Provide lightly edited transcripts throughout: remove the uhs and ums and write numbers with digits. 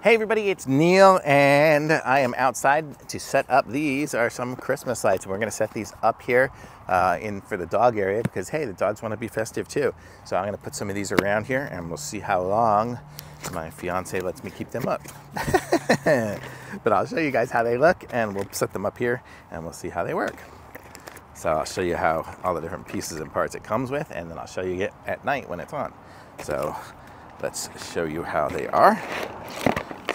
Hey everybody, it's Neil and I am outside to set up. These are some Christmas lights. We're going to set these up here for the dog area because, hey, the dogs want to be festive too. So I'm going to put some of these around here and we'll see how long my fiance lets me keep them up. But I'll show you guys how they look and we'll set them up here and we'll see how they work. So I'll show you how all the different pieces and parts it comes with, and then I'll show you it at night when it's on. So let's show you how they are.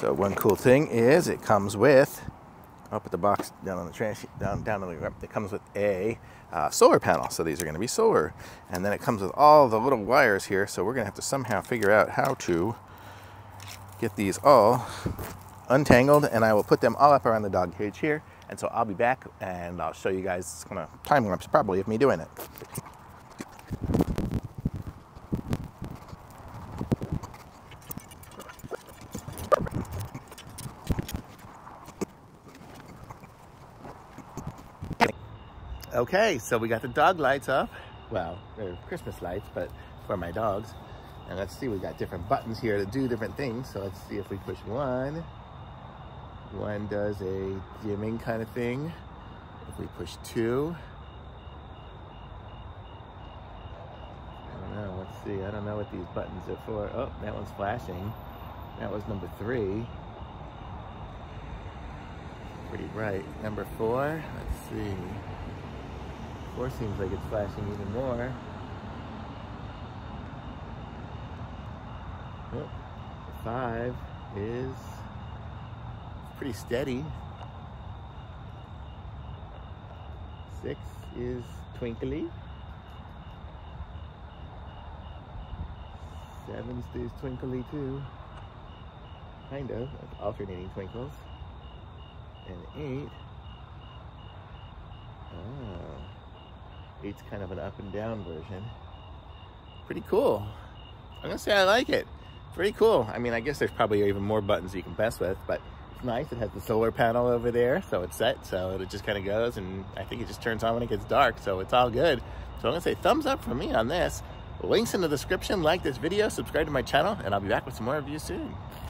So one cool thing is it comes with, I'll put the box down on the trash, down on the ground. It comes with a solar panel. So these are going to be solar. And then it comes with all the little wires here. So we're going to have to somehow figure out how to get these all untangled. And I will put them all up around the dog cage here. And so I'll be back and I'll show you guys, it's going to time lapse probably of me doing it. Okay, so we got the dog lights up. Well, they're Christmas lights, but for my dogs. And let's see, we got different buttons here to do different things. So let's see if we push one. One does a dimming kind of thing. If we push two. I don't know, let's see. I don't know what these buttons are for. Oh, that one's flashing. That was number three. Pretty bright. Number four, let's see. Four seems like it's flashing even more. Oh, five is pretty steady. Six is twinkly. Seven stays twinkly too. Kind of, that's alternating twinkles. And eight. It's kind of an up and down version. Pretty cool. I'm gonna say I like it. Pretty cool. I mean, I guess there's probably even more buttons you can mess with, but it's nice. It has the solar panel over there, so it's set, so it just kind of goes, and I think it just turns on when it gets dark, so it's all good. So I'm gonna say thumbs up for me on this. Links in the description. Like this video, subscribe to my channel, and I'll be back with some more reviews soon.